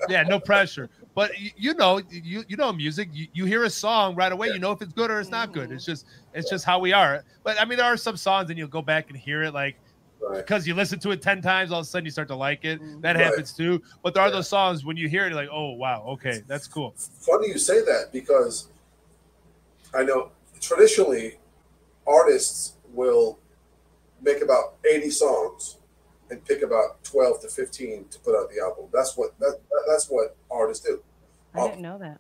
Yeah, no pressure. But you know music. You hear a song right away. Yeah. You know if it's good or it's not good. It's just how we are. But I mean, there are some songs and you'll go back and hear it like. Right. Because you listen to it 10 times, all of a sudden you start to like it. That happens too. But there are those songs when you hear it, you're like, oh, wow, okay, that's cool. Funny you say that because I know traditionally artists will make about 80 songs and pick about 12 to 15 to put out the album. That's what artists do. I didn't know that.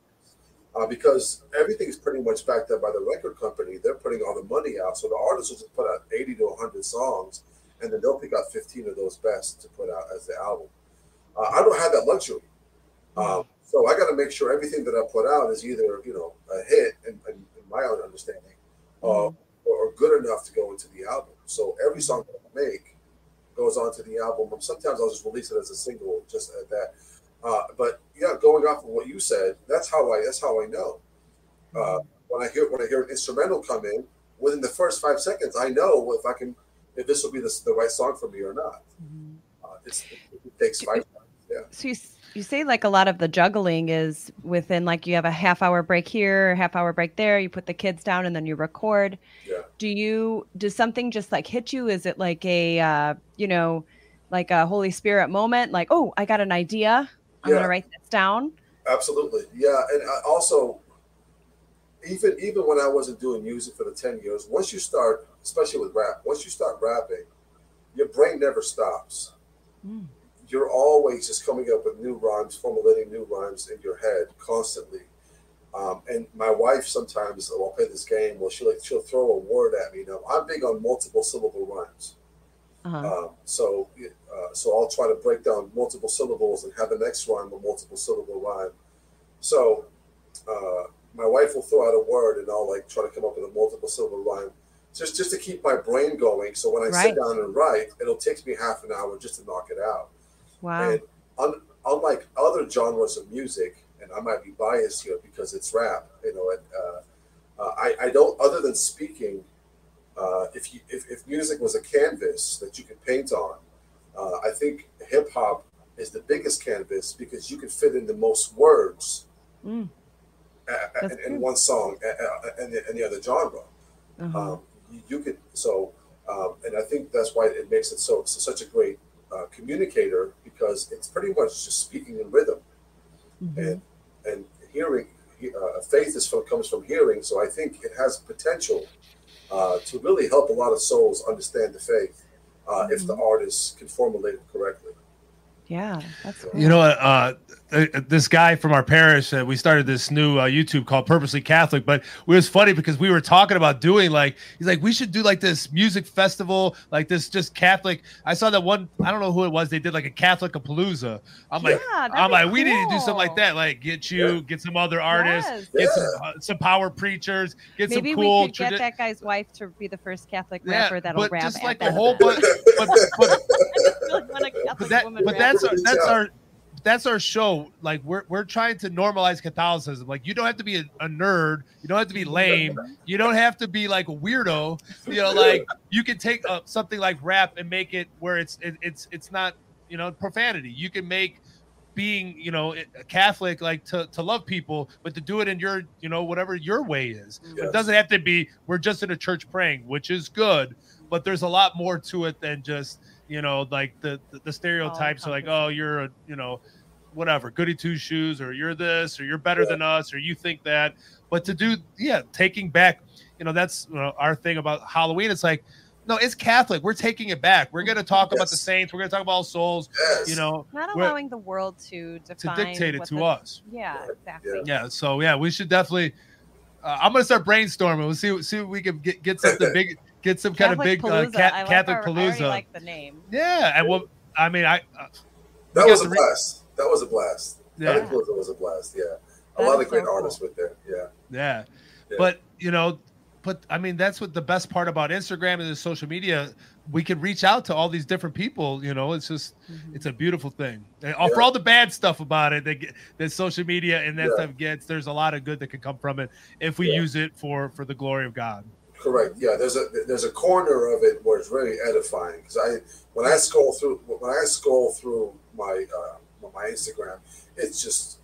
Because everything's pretty much backed up by the record company. They're putting all the money out. So the artists will just put out 80 to 100 songs. And then they'll pick out 15 of those best to put out as the album. I don't have that luxury. So I got to make sure everything that I put out is either, a hit in my own understanding or good enough to go into the album. So every song that I make goes onto the album. Sometimes I'll just release it as a single just at that. But yeah, going off of what you said, that's how I know. When I hear an instrumental come in, within the first 5 seconds, I know if this will be the right song for me or not. It takes 5 times. Yeah. So you say like a lot of the juggling is within like you have a half-hour break here, half-hour break there. You put the kids down and then you record. Yeah. Does something just like hit you? Is it like a like a Holy Spirit moment? Like, oh, I got an idea. I'm gonna write this down. Absolutely, yeah. And also, even when I wasn't doing music for the 10 years, once you start, especially with rap, once you start rapping, your brain never stops. Mm. You're always just coming up with new rhymes, formulating new rhymes in your head constantly. And my wife sometimes, I'll play this game, well, she'll throw a word at me. Now, I'm big on multiple syllable rhymes. So I'll try to break down multiple syllables and have the next rhyme a multiple syllable rhyme. So my wife will throw out a word and I'll like try to come up with a multiple syllable rhyme just to keep my brain going. So when I sit down and write, it'll take me half an hour just to knock it out. Wow. And unlike other genres of music, and I might be biased here because it's rap, you know, and I don't, other than speaking, if music was a canvas that you could paint on, I think hip hop is the biggest canvas because you can fit in the most words in one song and the other genre. You could, so, and I think that's why it makes it so such a great communicator, because it's pretty much just speaking in rhythm. Mm-hmm. And hearing, faith comes from hearing. So I think it has potential to really help a lot of souls understand the faith if the artist can formulate it correctly. Yeah, that's cool. You know, this guy from our parish, we started this new YouTube called Purposely Catholic, but it was funny because we were talking about doing like, he's like, we should do like this music festival, like this just Catholic. I saw that one, I don't know who it was, they did like a Catholic-a-palooza. I'm like, we need to do something like that, like get some other artists, get some power preachers, get maybe some cool. Maybe we could get that guy's wife to be the first Catholic rapper that'll rap. Just like the whole bunch. But that's our show. Like we're trying to normalize Catholicism. Like you don't have to be a nerd. You don't have to be lame. You don't have to be like a weirdo. You know, like you can take up something like rap and make it where it's not, you know, profanity. You can make being, you know, a Catholic, like to love people, but to do it in your, you know, whatever your way is. It doesn't have to be, we're just in a church praying, which is good, but there's a lot more to it than just, you know, like the stereotypes are like, oh, you're a, you know, whatever, goody two shoes, or you're this, or you're better than us, or you think that. But to do, taking back, you know, that's, you know, our thing about Halloween. It's like, no, it's Catholic. We're taking it back. We're going to talk about the saints. We're going to talk about all souls. You know, not allowing the world to define, to dictate it to us. Yeah, exactly. Yeah. So yeah, we should definitely. I'm going to start brainstorming. We'll see if we can get something big. Get some Catholic kind of big Catholic palooza. I like the name. Yeah, and well, I mean, that was a blast. That was a blast. Yeah, Catholic palooza was a blast. Yeah, a lot of great artists with there. Yeah, but you know, I mean, that's what the best part about Instagram and the social media. We can reach out to all these different people. You know, it's just it's a beautiful thing. And for all the bad stuff about it, that social media and that stuff gets, there's a lot of good that can come from it if we use it for the glory of God. Correct. Yeah, there's a corner of it where it's really edifying, because when I scroll through my my Instagram, it's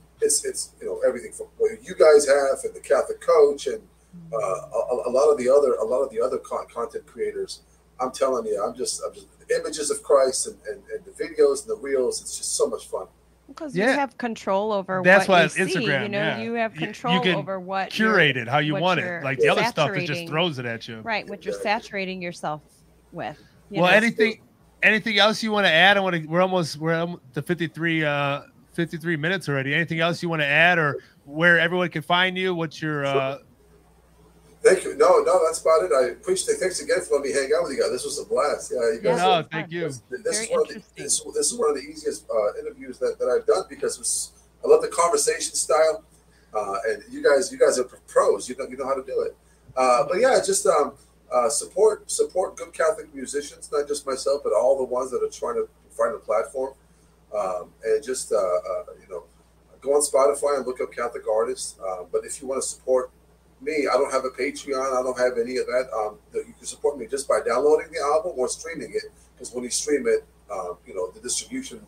you know, everything from what you guys have and the Catholic Coach and a lot of the other content creators. I'm telling you, I'm just the images of Christ and the videos and the reels. It's just so much fun. Because you have control over Instagram, you know, you have control over what curate it how you want it. Like the other stuff, it just throws it at you. Right, what you're saturating yourself with. You well, know? Anything else you want to add? We're almost to 53 minutes already. Anything else you want to add, or where everyone can find you? What's your? Thank you. No, that's about it. I appreciate it. Thanks again for letting me hang out with you guys. This was a blast. Yeah, you guys. No, thank you. This is one of the easiest interviews that I've done, because I love the conversation style, and you guys are pros. You know how to do it. But yeah, just support good Catholic musicians, not just myself, but all the ones that are trying to find a platform, and just you know, go on Spotify and look up Catholic artists. But if you want to support me, I don't have a Patreon. I don't have any of that. You can support me just by downloading the album or streaming it, because when you stream it, you know, the distribution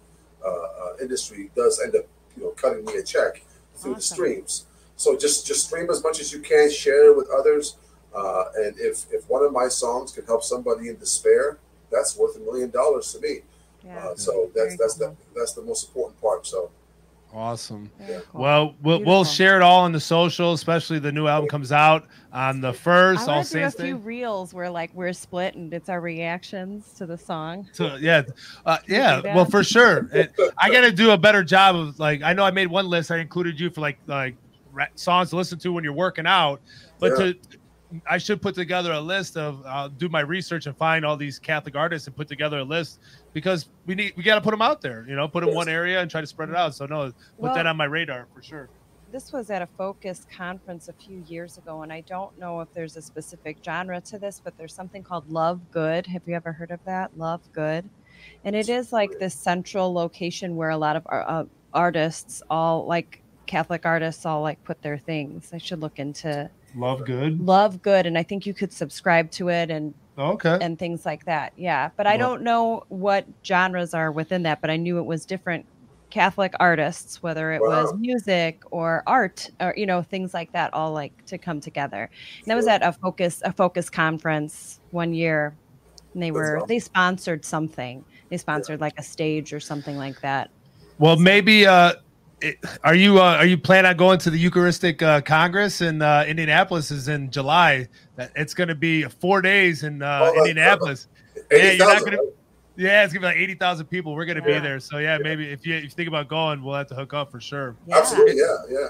industry does end up, you know, cutting me a check through the streams. So just stream as much as you can, share it with others, and if one of my songs can help somebody in despair, that's worth $1 million to me. So that's the most important part. So Awesome. Cool. Well, we'll share it all on the social, especially the new album comes out on the 1st. I'll do a few reels where like we're split and it's our reactions to the song. So yeah, yeah. Well, for sure. I got to do a better job of like, I know I made one list. I included you for like songs to listen to when you're working out, but yeah. I should put together a list of, I'll do my research and find all these Catholic artists and put together a list because we got to put them out there, you know, put them in one area and try to spread it out. So no, put that on my radar for sure. This was at a Focus conference a few years ago, and I don't know if there's a specific genre to this, but there's something called Love Good. Have you ever heard of that? Love Good. And it is like this central location where a lot of artists, all like Catholic artists, all like put their things. I should look into Love Good. Love Good, and I think you could subscribe to it and and things like that. Yeah, but I don't know what genres are within that, but I knew it was different Catholic artists, whether it was music or art or you know things like that, all like to come together. And that was at a Focus conference one year, and they were they sponsored something. They sponsored like a stage or something like that. Well, maybe. Are you planning on going to the Eucharistic Congress in Indianapolis? Is in July. It's going to be 4 days in Indianapolis. It's going to be like 80,000 people. We're going to be there. So yeah, maybe if you think about going, we'll have to hook up for sure. Yeah. Absolutely, yeah.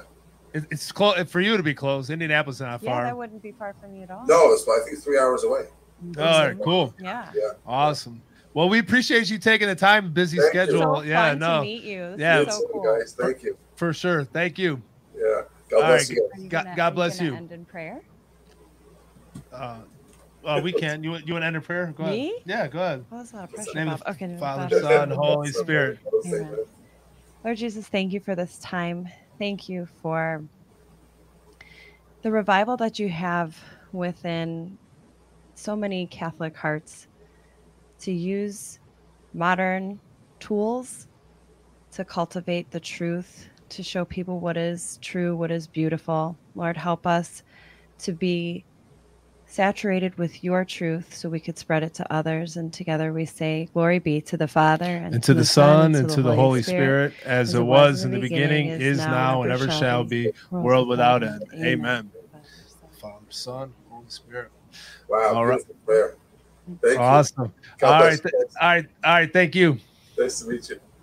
It's close for you to be close. Indianapolis is not far. Yeah, that wouldn't be far from you at all. No, it's like 3 hours away. Mm-hmm. All right, cool. Yeah. Awesome. Well, we appreciate you taking the time, busy schedule. Yeah, no. Meet you. This is so cool. Guys, thank you. For sure. Thank you. Yeah. God bless you. God bless you. End in prayer. We can. You want to end in prayer? Go ahead. Me? Yeah, go ahead. Well, that's a lot of pressure. In the name of Father, Son, Holy Spirit. Amen. Lord Jesus, thank you for this time. Thank you for the revival that you have within so many Catholic hearts, to use modern tools to cultivate the truth, to show people what is true, what is beautiful. Lord, help us to be saturated with your truth so we could spread it to others. And together we say, glory be to the Father, and to the Son, and to the Holy Spirit, as it was in the beginning, is now, and ever shall be, world without end. Amen. Father, Son, Holy Spirit. Wow. All right. Thank you. Awesome. All right. All right. All right. Thank you. Nice to meet you.